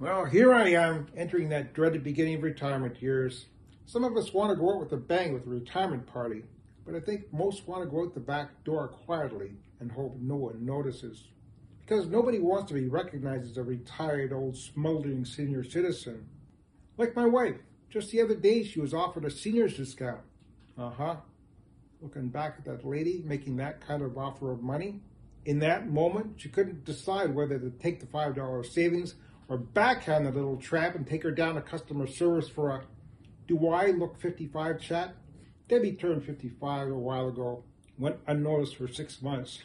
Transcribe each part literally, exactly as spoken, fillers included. Well, here I am, entering that dreaded beginning of retirement years. Some of us want to go out with a bang with a retirement party, but I think most want to go out the back door quietly and hope no one notices. Because nobody wants to be recognized as a retired old smoldering senior citizen. Like my wife, just the other day she was offered a senior's discount. Uh-huh. Looking back at that lady making that kind of offer of money, in that moment she couldn't decide whether to take the five dollar savings or backhand the little trap and take her down to customer service for a "Do I look fifty-five" chat. Debbie turned fifty-five a while ago, went unnoticed for six months.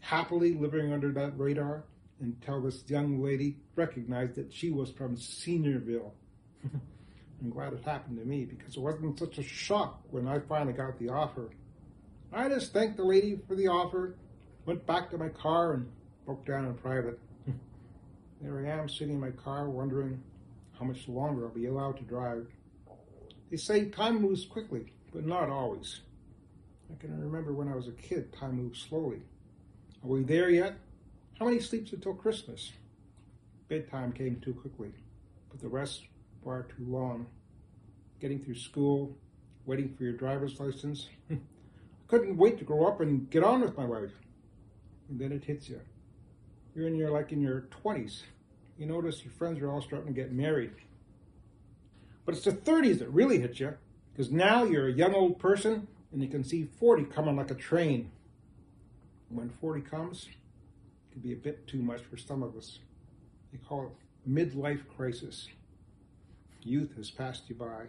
Happily living under that radar until this young lady recognized that she was from Seniorville. I'm glad it happened to me because it wasn't such a shock when I finally got the offer. I just thanked the lady for the offer, went back to my car and broke down in private. There I am sitting in my car wondering how much longer I'll be allowed to drive. They say time moves quickly, but not always. I can remember when I was a kid, time moved slowly. Are we there yet? How many sleeps until Christmas? Bedtime came too quickly, but the rest far too long. Getting through school, waiting for your driver's license. I couldn't wait to grow up and get on with my life. And then it hits you. You're in your, like in your twenties. You notice your friends are all starting to get married. But it's the thirties that really hit you, because now you're a young old person and you can see forty coming like a train. When forty comes, it can be a bit too much for some of us. They call it midlife crisis. Youth has passed you by.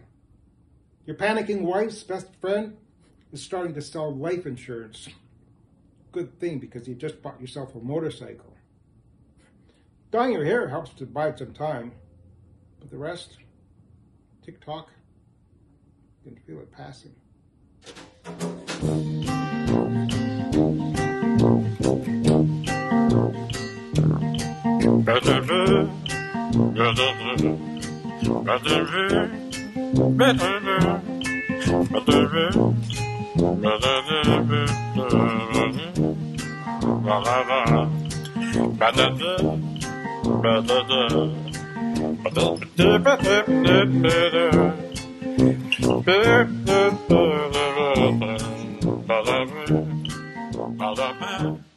Your panicking wife's best friend is starting to sell life insurance. Good thing, because you just bought yourself a motorcycle. Dyeing your hair helps to buy some time, but the rest, tick-tock, you can feel it passing. Ba da ba